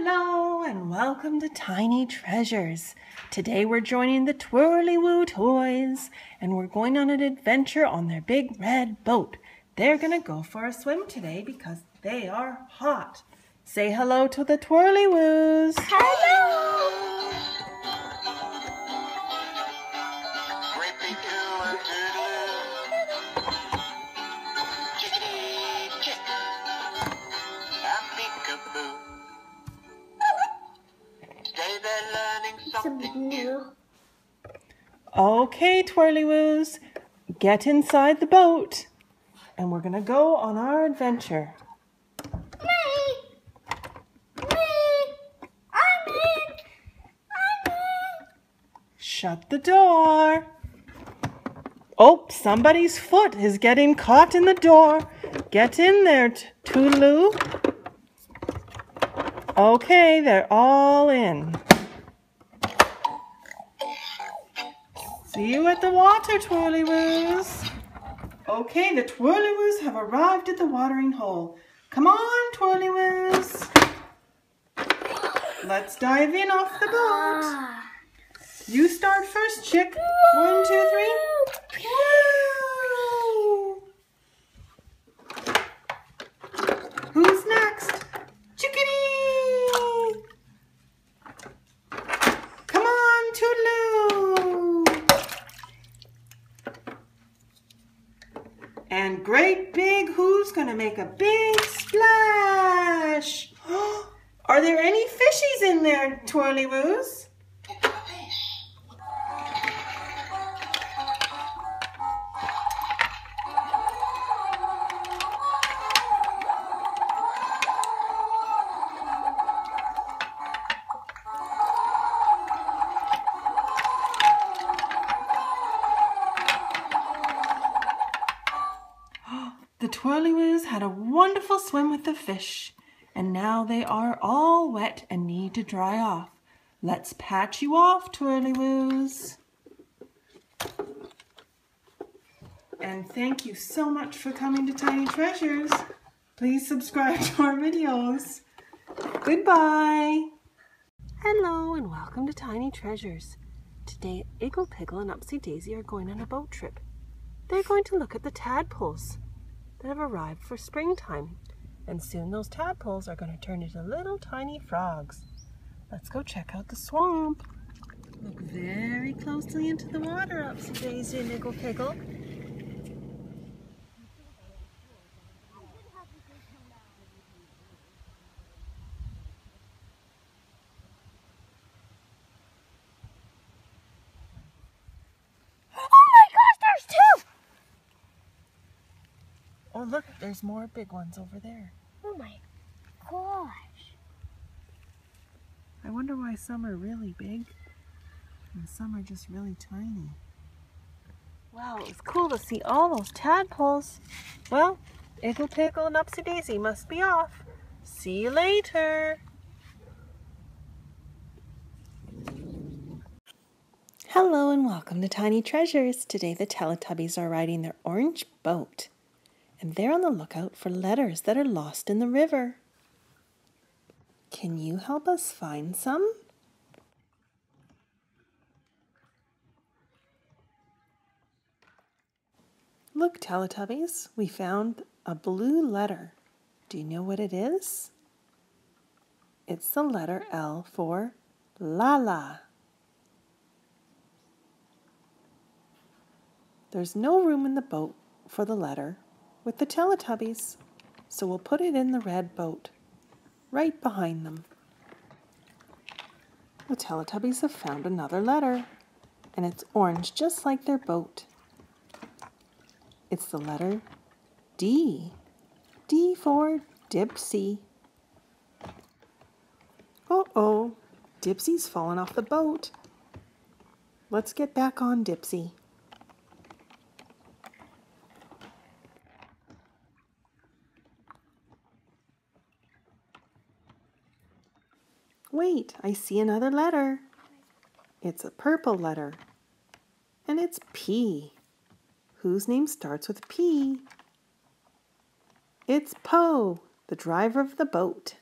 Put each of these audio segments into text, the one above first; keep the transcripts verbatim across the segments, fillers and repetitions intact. Hello and welcome to Tiny Treasures. Today we're joining the Twirlywoo toys and we're going on an adventure on their big red boat. They're gonna go for a swim today because they are hot. Say hello to the Twirlywoos. Hello! Great Big Who and Toodaloo. Chickadee, chick. Peekaboo. Something new. Okay, Twirlywoos, get inside the boat and we're gonna go on our adventure. Me! Me! I'm in! I'm in! Shut the door. Oh, somebody's foot is getting caught in the door. Get in there, Tulu. Okay, they're all in. See you at the water, Twirlywoos. Okay, the Twirlywoos have arrived at the watering hole. Come on, Twirlywoos. Let's dive in off the boat. You start first, Chick. One, two, three. Woo! Who's next? Chickadee! Come on, Toodaloo. And Great Big Who's gonna make a big splash? Are there any fishies in there, Twirlywoos? The Twirlywoos had a wonderful swim with the fish, and now they are all wet and need to dry off. Let's patch you off, Twirlywoos. And thank you so much for coming to Tiny Treasures. Please subscribe to our videos. Goodbye. Hello and welcome to Tiny Treasures. Today, Iggle Piggle and Upsy Daisy are going on a boat trip. They're going to look at the tadpoles that have arrived for springtime, and soon those tadpoles are going to turn into little tiny frogs. Let's go check out the swamp. Look very closely into the water, Upsy Daisy and Iggle Piggle. Oh, look, there's more big ones over there. Oh my gosh. I wonder why some are really big and some are just really tiny. Wow, it was cool to see all those tadpoles. Well, Iggle Piggle and Upsy Daisy must be off. See you later. Hello and welcome to Tiny Treasures. Today the Teletubbies are riding their orange boat, and they're on the lookout for letters that are lost in the river. Can you help us find some? Look, Teletubbies, we found a blue letter. Do you know what it is? It's the letter L for Lala. There's no room in the boat for the letter with the Teletubbies, so we'll put it in the red boat, right behind them. The Teletubbies have found another letter, and it's orange just like their boat. It's the letter D. D for Dipsy. Uh-oh, Dipsy's fallen off the boat. Let's get back on Dipsy. Wait, I see another letter. It's a purple letter, and it's P. Whose name starts with P? It's Po, the driver of the boat.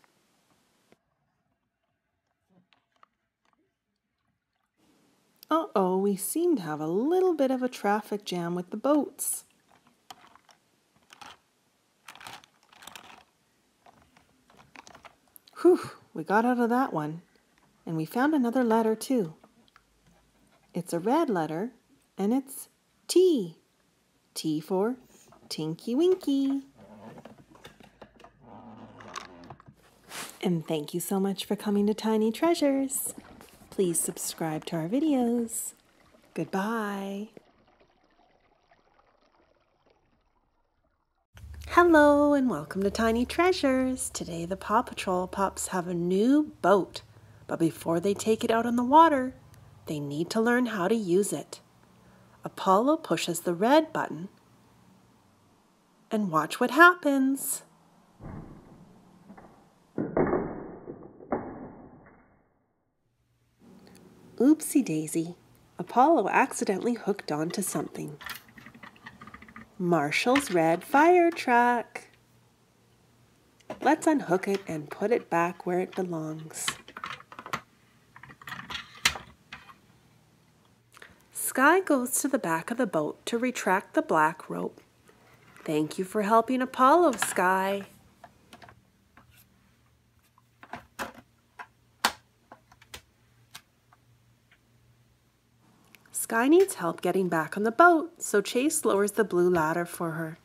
Uh-oh, we seem to have a little bit of a traffic jam with the boats. Whew, we got out of that one. And we found another letter too. It's a red letter, and it's T. T for Tinky Winky. And thank you so much for coming to Tiny Treasures. Please subscribe to our videos. Goodbye. Hello and welcome to Tiny Treasures. Today the Paw Patrol pups have a new boat. But before they take it out on the water, they need to learn how to use it. Apollo pushes the red button, and watch what happens. Oopsie daisy, Apollo accidentally hooked onto something. Marshall's red fire truck. Let's unhook it and put it back where it belongs. Skye goes to the back of the boat to retract the black rope. Thank you for helping Apollo, Skye. Skye needs help getting back on the boat, so Chase lowers the blue ladder for her.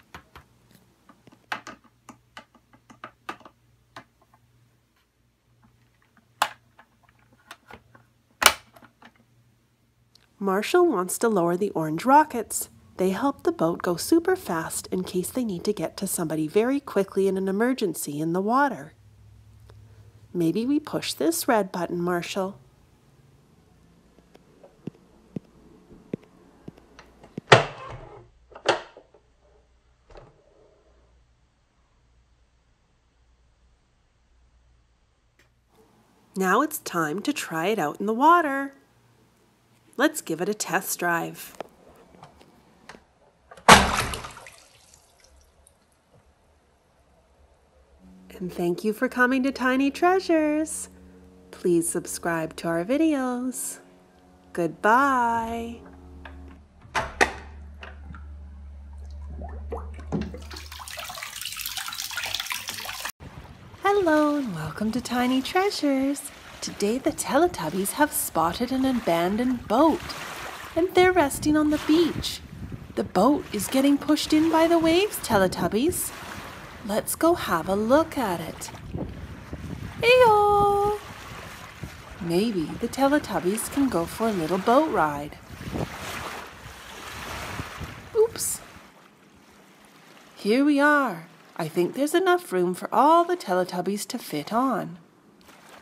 Marshall wants to lower the orange rockets. They help the boat go super fast in case they need to get to somebody very quickly in an emergency in the water. Maybe we push this red button, Marshall. Now it's time to try it out in the water. Let's give it a test drive. And thank you for coming to Tiny Treasures. Please subscribe to our videos. Goodbye. Hello and welcome to Tiny Treasures. Today the Teletubbies have spotted an abandoned boat, and they're resting on the beach. The boat is getting pushed in by the waves, Teletubbies. Let's go have a look at it. Hey-oh! Maybe the Teletubbies can go for a little boat ride. Oops. Here we are. I think there's enough room for all the Teletubbies to fit on.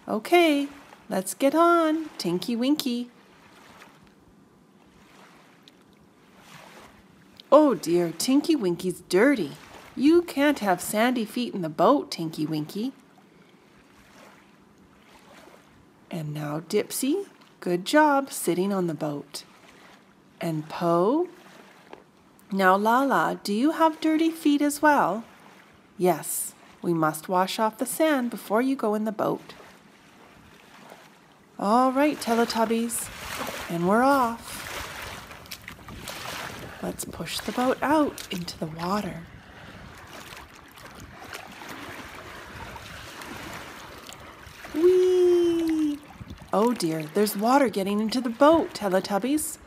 Okay, let's get on, Tinky Winky. Oh dear, Tinky Winky's dirty. You can't have sandy feet in the boat, Tinky Winky. And now Dipsy, good job sitting on the boat. And Po? Now Lala, do you have dirty feet as well? Yes, we must wash off the sand before you go in the boat. All right, Teletubbies, and we're off. Let's push the boat out into the water. Whee! Oh dear, there's water getting into the boat, Teletubbies.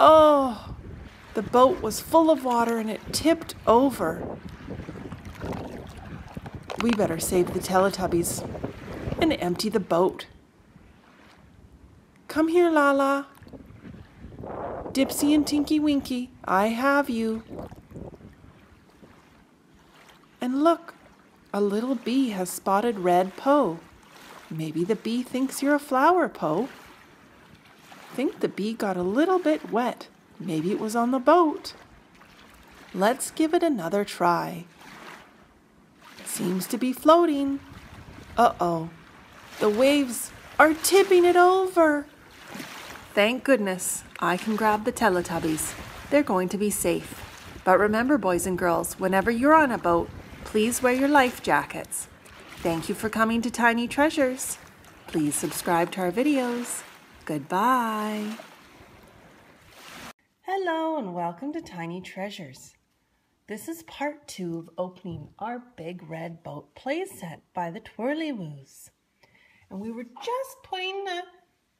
Oh, the boat was full of water and it tipped over. We better save the Teletubbies and empty the boat. Come here, Lala. Dipsy and Tinky Winky, I have you. And look, a little bee has spotted red Poe. Maybe the bee thinks you're a flower, Poe. Think the bee got a little bit wet. Maybe it was on the boat. Let's give it another try. Seems to be floating. Uh-oh. The waves are tipping it over. Thank goodness I can grab the Teletubbies. They're going to be safe. But remember, boys and girls, whenever you're on a boat, please wear your life jackets. Thank you for coming to Tiny Treasures. Please subscribe to our videos. Goodbye. Hello and welcome to Tiny Treasures. This is part two of opening our Big Red Boat playset by the Twirlywoos. And we were just putting the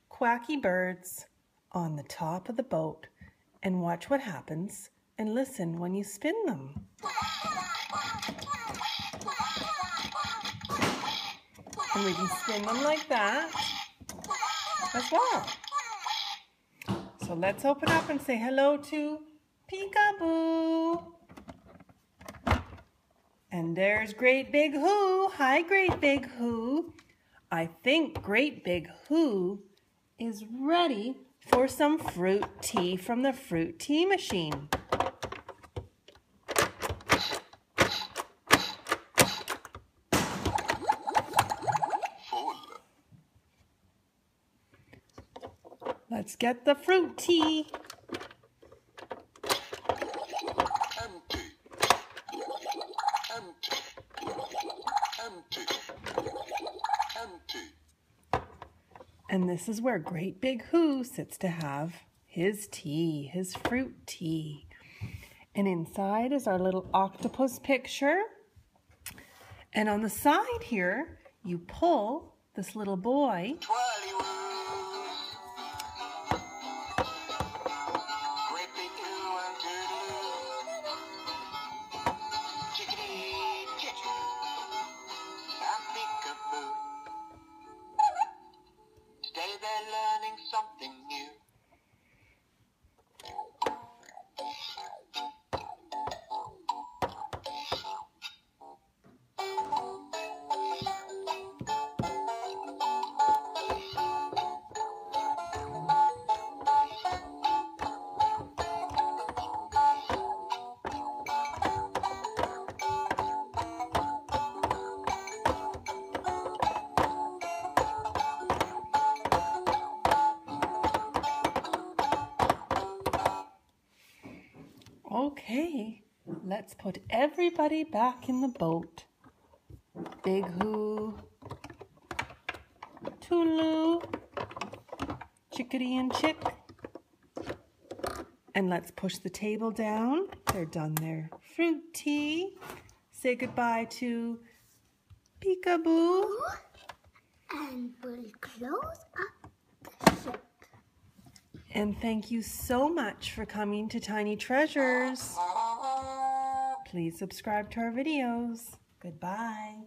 quacky birds on the top of the boat, and watch what happens and listen when you spin them. And we can spin them like that as well. So let's open up and say hello to Peekaboo. And there's Great Big Who. Hi, Great Big Who. I think Great Big Who is ready for some fruit tea from the fruit tea machine. Let's get the fruit tea. And this is where Great Big Who sits to have his tea, his fruit tea. And inside is our little octopus picture. And on the side here, you pull this little boy. Okay, let's put everybody back in the boat. Big Who, Tulu, Chickadee and Chick. And let's push the table down. They're done their fruit tea. Say goodbye to Peekaboo. And we'll close up the ship. And thank you so much for coming to Tiny Treasures. Please subscribe to our videos. Goodbye.